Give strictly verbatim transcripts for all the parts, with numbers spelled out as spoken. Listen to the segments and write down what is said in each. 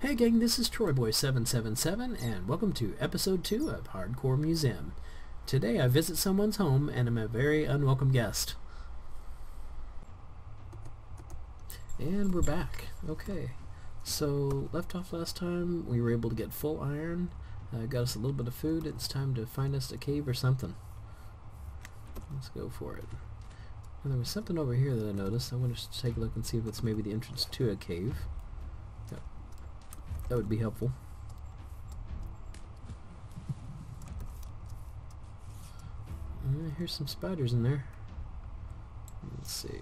Hey gang, this is Troyboy seven seven seven and welcome to episode two of Hardcore Museum. Today I visit someone's home and I'm a very unwelcome guest. And we're back. Okay, so left off last time we were able to get full iron, uh, got us a little bit of food. It's time to find us a cave or something. Let's go for it. And there was something over here that I noticed. I wanted to take a look and see if it's maybe the entrance to a cave. That would be helpful. Uh, here's some spiders in there. Let's see.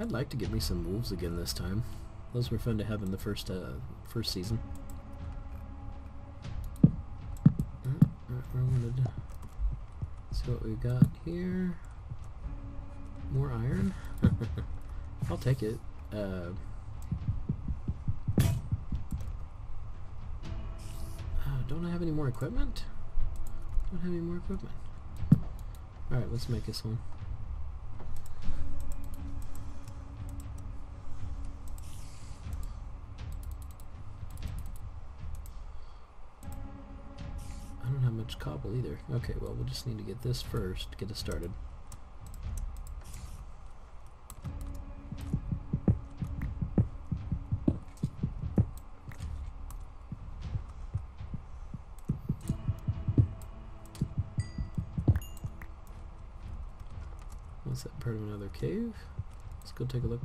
I'd like to get me some wolves again this time. Those were fun to have in the first uh, first season. Uh, I wanted to see what we've got here. More iron. I'll take it. Uh, don't I have any more equipment? Don't have any more equipment. Alright, let's make this one. I don't have much cobble either. Okay, well, we'll just need to get this first to get us started. Is that part of another cave? Let's go take a look.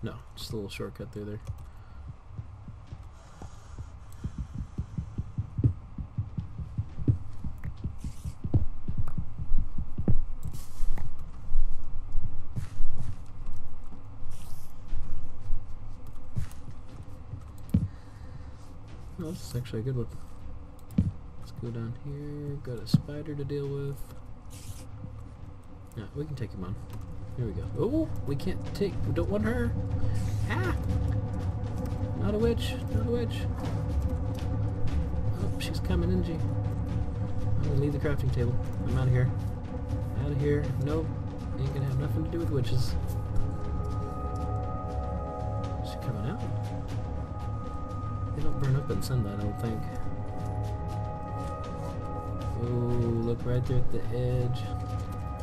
No, just a little shortcut through there. Oh, this is actually a good one. Go down here, got a spider to deal with. Yeah, we can take him on. Here we go. Oh, we can't take, we don't want her. Ah! Not a witch, not a witch. Oh, she's coming, isn't she? I'm gonna leave the crafting table. I'm out of here. Out of here. Nope. Ain't gonna have nothing to do with witches. Is she coming out? They don't burn up in sunlight, I don't think. Oh, look right there at the edge.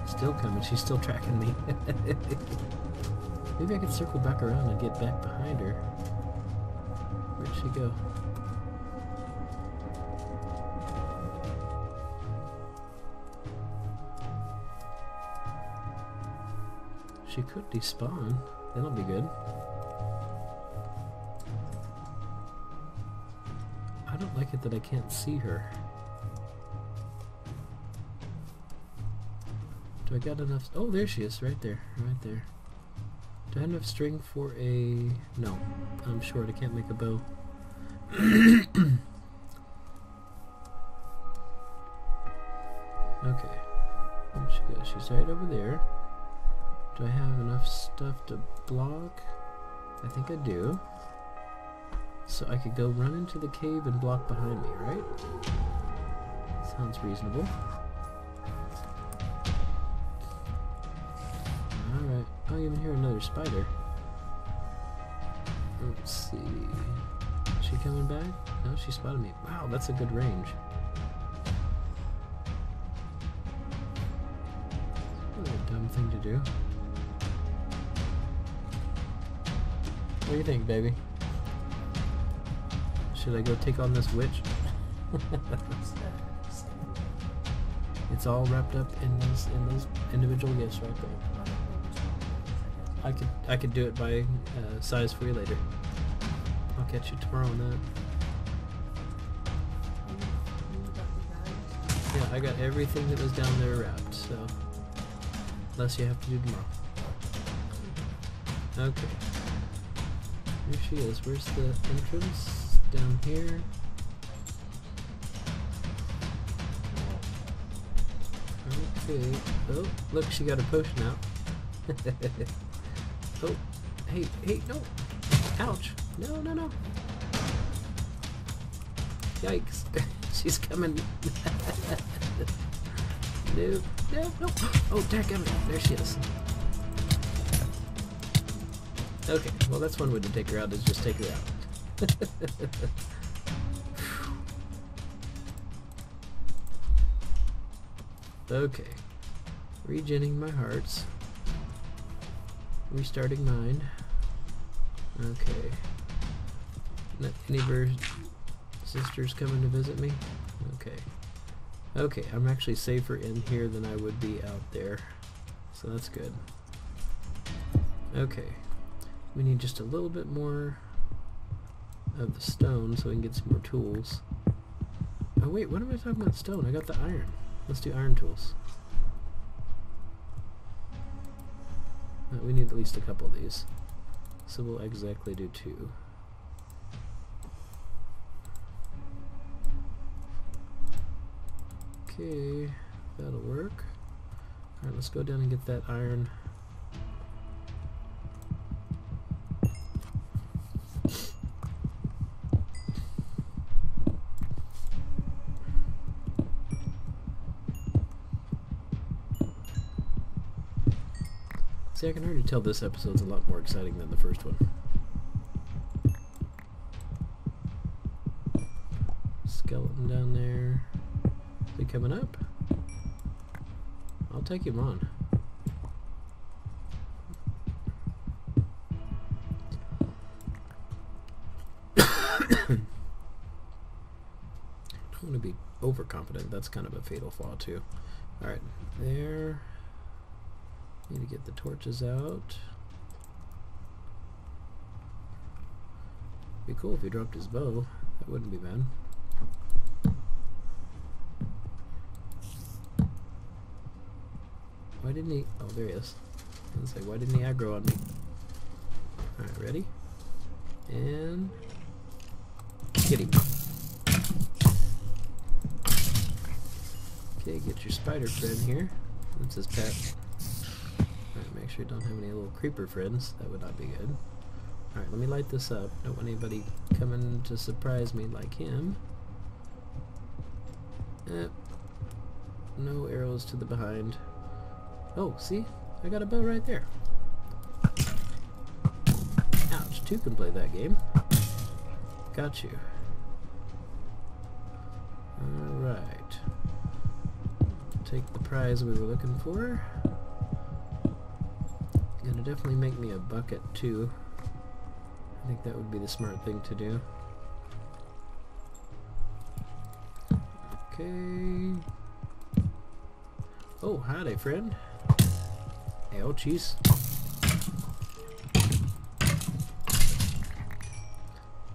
Still coming. She's still tracking me. Maybe I could circle back around and get back behind her. Where'd she go? She could despawn. That'll be good. I don't like it that I can't see her. Do I got enough? Oh, there she is, right there, right there. Do I have enough string for a? No, I'm short. I can't make a bow. Okay, there she goes. She's right over there. Do I have enough stuff to block? I think I do. So I could go run into the cave and block behind me, right? Sounds reasonable. I don't even hear another spider. Let's see. Is she coming back? No, she spotted me. Wow, that's a good range. That's a dumb thing to do. What do you think, baby? Should I go take on this witch? It's all wrapped up in those in those individual gifts right there. I could I could do it by uh, size for you later. I'll catch you tomorrow on that. Yeah, I got everything that was down there wrapped, so unless you have to do tomorrow. Okay. Here she is. Where's the entrance? Down here. Okay. Oh, look, she got a potion out. Oh, hey, hey, no! Ouch! No, no, no! Yikes! She's coming! No, no, no! Oh, dang it! There she is! Okay, well that's one way to take her out, is just take her out. Okay. Regenning my hearts. Restarting mine. Okay. Not any of her sisters coming to visit me? Okay. Okay, I'm actually safer in here than I would be out there. So that's good. Okay. We need just a little bit more of the stone so we can get some more tools. Oh wait, what am I talking about stone? I got the iron. Let's do iron tools. Uh, we need at least a couple of these. So we'll exactly do two. Okay, that'll work. Alright, let's go down and get that iron. See, I can already tell this episode's a lot more exciting than the first one. Skeleton down there. Is he coming up? I'll take him on. Don't want to be overconfident. That's kind of a fatal flaw, too. Alright, there. Need to get the torches out. Be cool if he dropped his bow. That wouldn't be bad. Why didn't he? Oh, there he is. I was gonna say, why didn't he aggro on me? All right, ready? And get him. Okay, get your spider friend here. That's his pet. Make sure you don't have any little creeper friends. That would not be good. Alright, let me light this up. Don't want anybody coming to surprise me like him. Eh. No arrows to the behind. Oh, see? I got a bow right there. Ouch. Two can play that game. Got you. Alright. Take the prize we were looking for. Gonna definitely make me a bucket too. I think that would be the smart thing to do. Okay. Oh, howdy, friend. Hey, oh, jeez.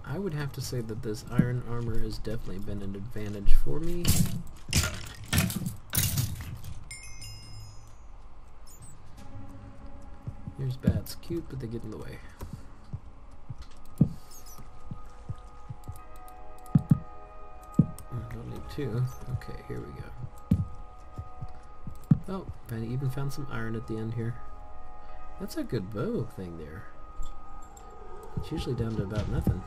I would have to say that this iron armor has definitely been an advantage for me. There's bats. Cute, but they get in the way. I don't need two. Okay, here we go. Oh, I even found some iron at the end here. That's a good bow thing there. It's usually down to about nothing.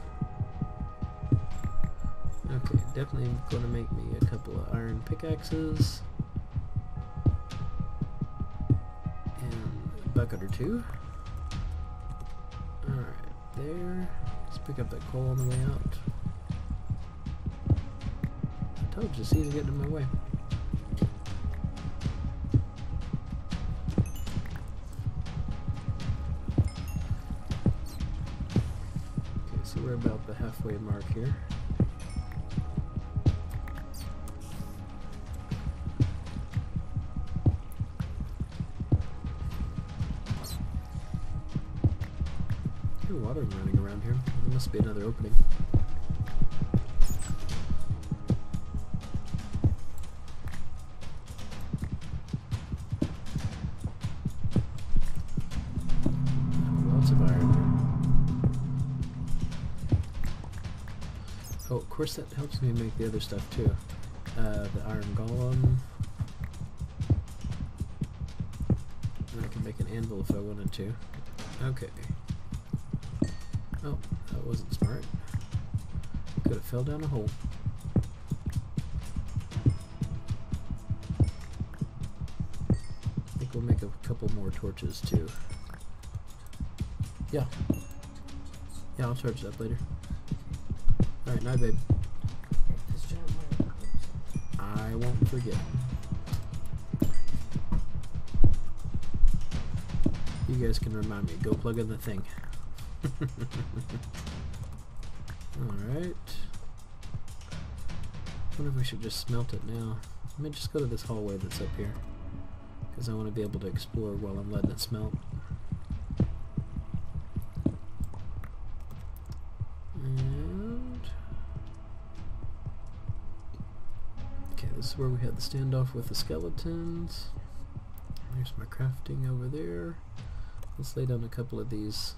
Okay, definitely going to make me a couple of iron pickaxes. Bucket or two. Alright, there. Let's pick up that coal on the way out. I told you, see, it's getting in my way. Okay, so we're about the halfway mark here. Water running around here. There must be another opening. Lots of iron. Oh, of course that helps me make the other stuff too. Uh, the iron golem. And I can make an anvil if I wanted to. Okay. Oh, that wasn't smart. Could have fell down a hole. I think we'll make a couple more torches too. Yeah. Yeah, I'll charge it up later. Alright, night, babe. I won't forget. You guys can remind me. Go plug in the thing. Alright. I wonder if we should just smelt it now. Let me just go to this hallway that's up here, because I want to be able to explore while I'm letting it smelt. And... okay, this is where we had the standoff with the skeletons. There's my crafting over there. Let's lay down a couple of these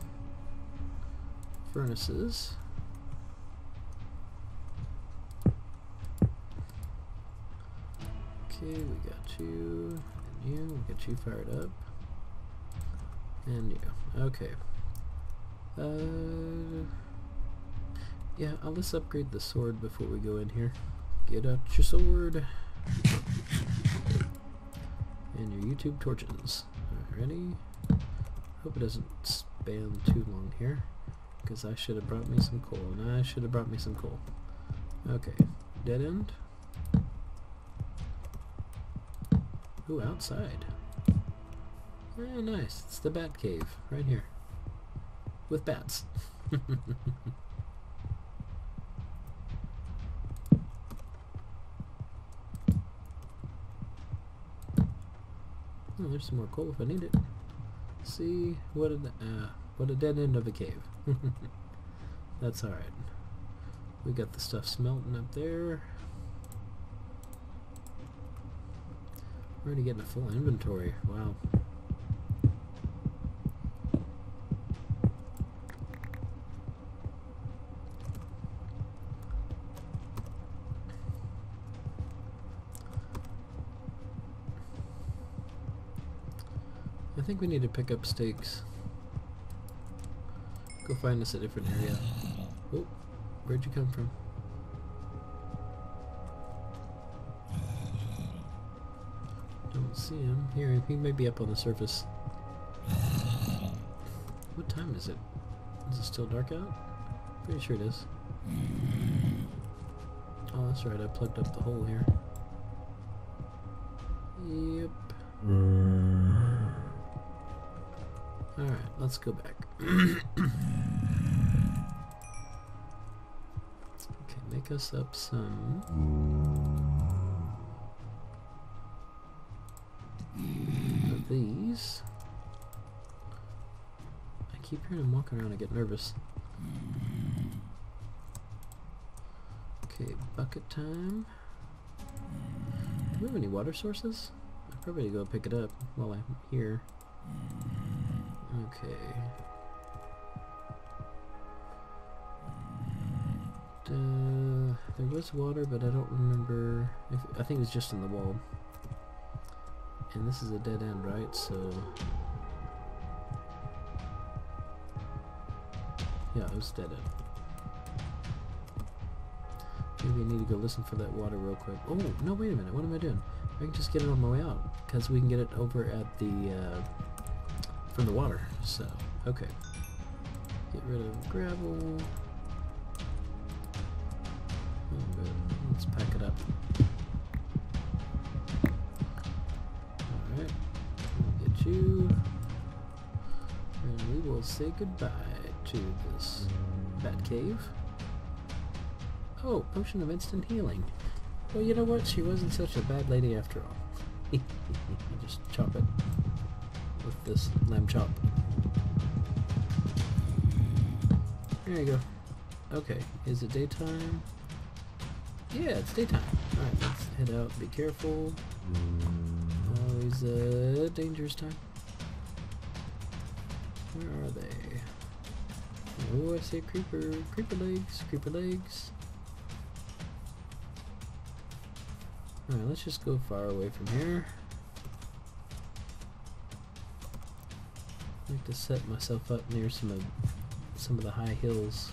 furnaces. Okay, we got you, and you, we got you fired up, and you. Okay. Uh, yeah, I'll just upgrade the sword before we go in here. Get out your sword. And your YouTube torches. Alrighty. Hope it doesn't span too long here, because I should have brought me some coal, and I should have brought me some coal. Okay, dead end. Ooh, outside. Very nice. It's the bat cave right here, with bats. Oh, there's some more coal if I need it. See, what a uh, what a dead end of a cave. That's all right. We got the stuff smelting up there. We're already getting a full inventory. Wow. I think we need to pick up stakes. Go find us a different area. Oh, where'd you come from? Don't see him. Here, he may be up on the surface. What time is it? Is it still dark out? Pretty sure it is. Oh, that's right. I plugged up the hole here. Yep. Alright, let's go back. Okay, make us up some... of these. I keep hearing him walking around, I get nervous. Okay, bucket time. Do we have any water sources? I probably need to go pick it up while I'm here. Okay. Uh, there was water, but I don't remember. If, I think it was just in the wall. And this is a dead end, right? So. Yeah, it was dead end. Maybe I need to go listen for that water real quick. Oh, no, wait a minute. What am I doing? I can just get it on my way out, because we can get it over at the. Uh, from the water, so, okay. Get rid of gravel. Oh, good. Let's pack it up. Alright, we'll get you. And we will say goodbye to this bat cave. Oh, potion of instant healing. Well, you know what? She wasn't such a bad lady after all. Just chop it. With this lamb chop. There you go. Okay, is it daytime? Yeah, it's daytime. Alright, let's head out. Be careful. Always a uh, dangerous time. Where are they? Oh, I see a creeper. Creeper legs. Creeper legs. Alright, let's just go far away from here. I like to set myself up near some of some of the high hills.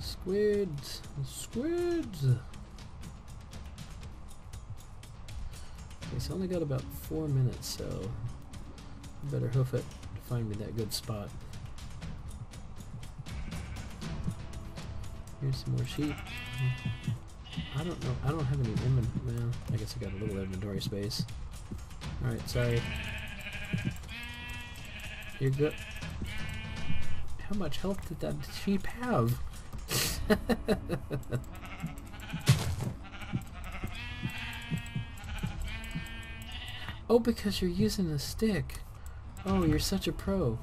Squids, squids. Okay, so I only got about four minutes, so I better hoof it to find me that good spot. Here's some more sheep. I don't know. I don't have any inventory. Well, I guess I got a little inventory space. Alright, sorry. You're good. How much health did that sheep have? Oh, because you're using a stick. Oh, you're such a pro.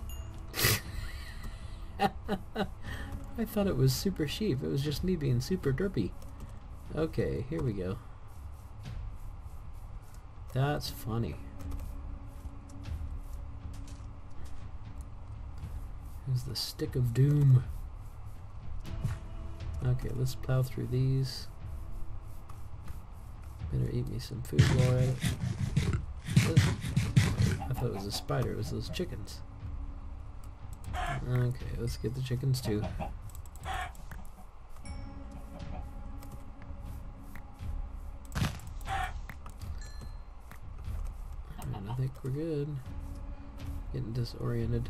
I thought it was super sheep. It was just me being super derpy. Okay, here we go. That's funny. Here's the stick of doom. Okay, let's plow through these. Better eat me some food while I... I thought it was a spider. It was those chickens. Okay, let's get the chickens too. And I think we're good. Getting disoriented.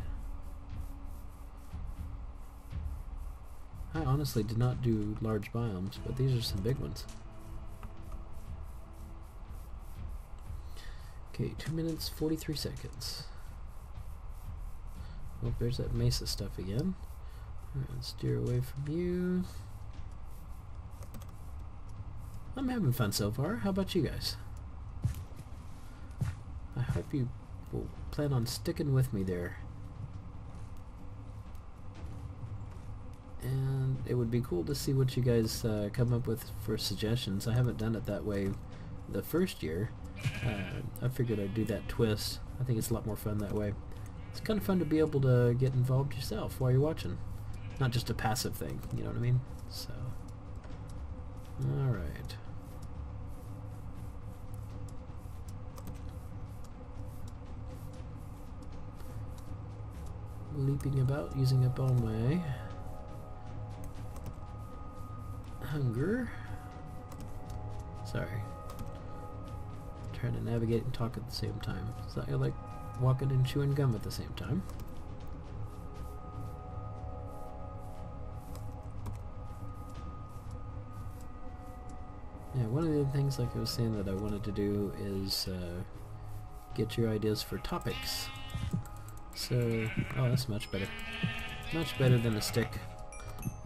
I honestly did not do large biomes, but these are some big ones. Okay, two minutes, forty-three seconds. Oh, there's that mesa stuff again. Alright, let's steer away from you. I'm having fun so far. How about you guys? I hope you will plan on sticking with me there. And it would be cool to see what you guys uh, come up with for suggestions. I haven't done it that way the first year. Uh, I figured I'd do that twist. I think it's a lot more fun that way. It's kind of fun to be able to get involved yourself while you're watching. Not just a passive thing, you know what I mean? So, alright. Leaping about, using up all my hunger. Sorry. Trying to navigate and talk at the same time. It's not like walking and chewing gum at the same time. Yeah, one of the things, like I was saying, that I wanted to do is uh, get your ideas for topics. So, oh, that's much better. Much better than a stick.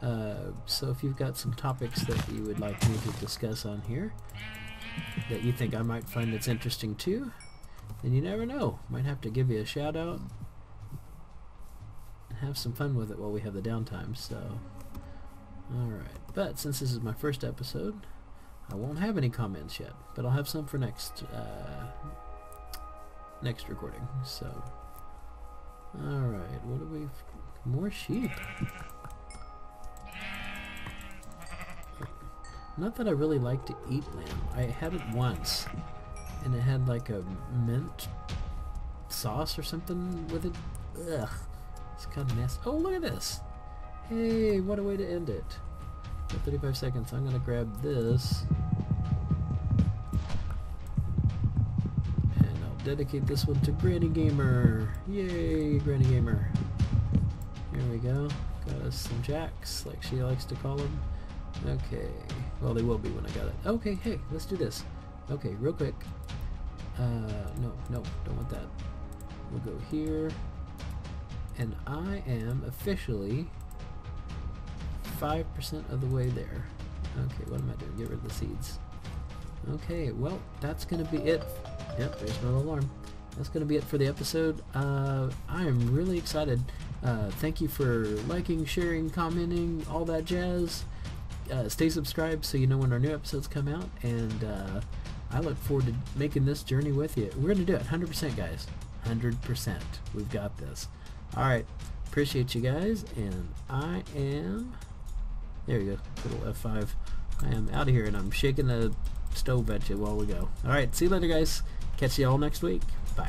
Uh, so if you've got some topics that you would like me to discuss on here, that you think I might find that's interesting too, and you never know, might have to give you a shout out and have some fun with it while we have the downtime. So alright, but since this is my first episode, I won't have any comments yet, but I'll have some for next uh, next recording. So alright, what do we... more sheep. Not that I really like to eat lamb. I had it once, and it had like a mint sauce or something with it. Ugh, it's kind of nasty. Oh, look at this! Hey, what a way to end it. Got thirty-five seconds. I'm gonna grab this, and I'll dedicate this one to Granny Gamer. Yay, Granny Gamer! Here we go. Got us some jacks, like she likes to call them. Okay, well, they will be when I got it. Okay, hey, let's do this. Okay, real quick. Uh, no, no, don't want that. We'll go here. And I am officially five percent of the way there. Okay, what am I doing? Get rid of the seeds. Okay, well, that's going to be it. Yep, there's no alarm. That's going to be it for the episode. Uh, I am really excited. Uh, thank you for liking, sharing, commenting, all that jazz. Uh, stay subscribed so you know when our new episodes come out, and uh, I look forward to making this journey with you. We're going to do it, one hundred percent guys, one hundred percent. We've got this. Alright, appreciate you guys, and I am, there you go, little F five, I am out of here, and I'm shaking the stove at you while we go. Alright, see you later guys, catch you all next week, bye.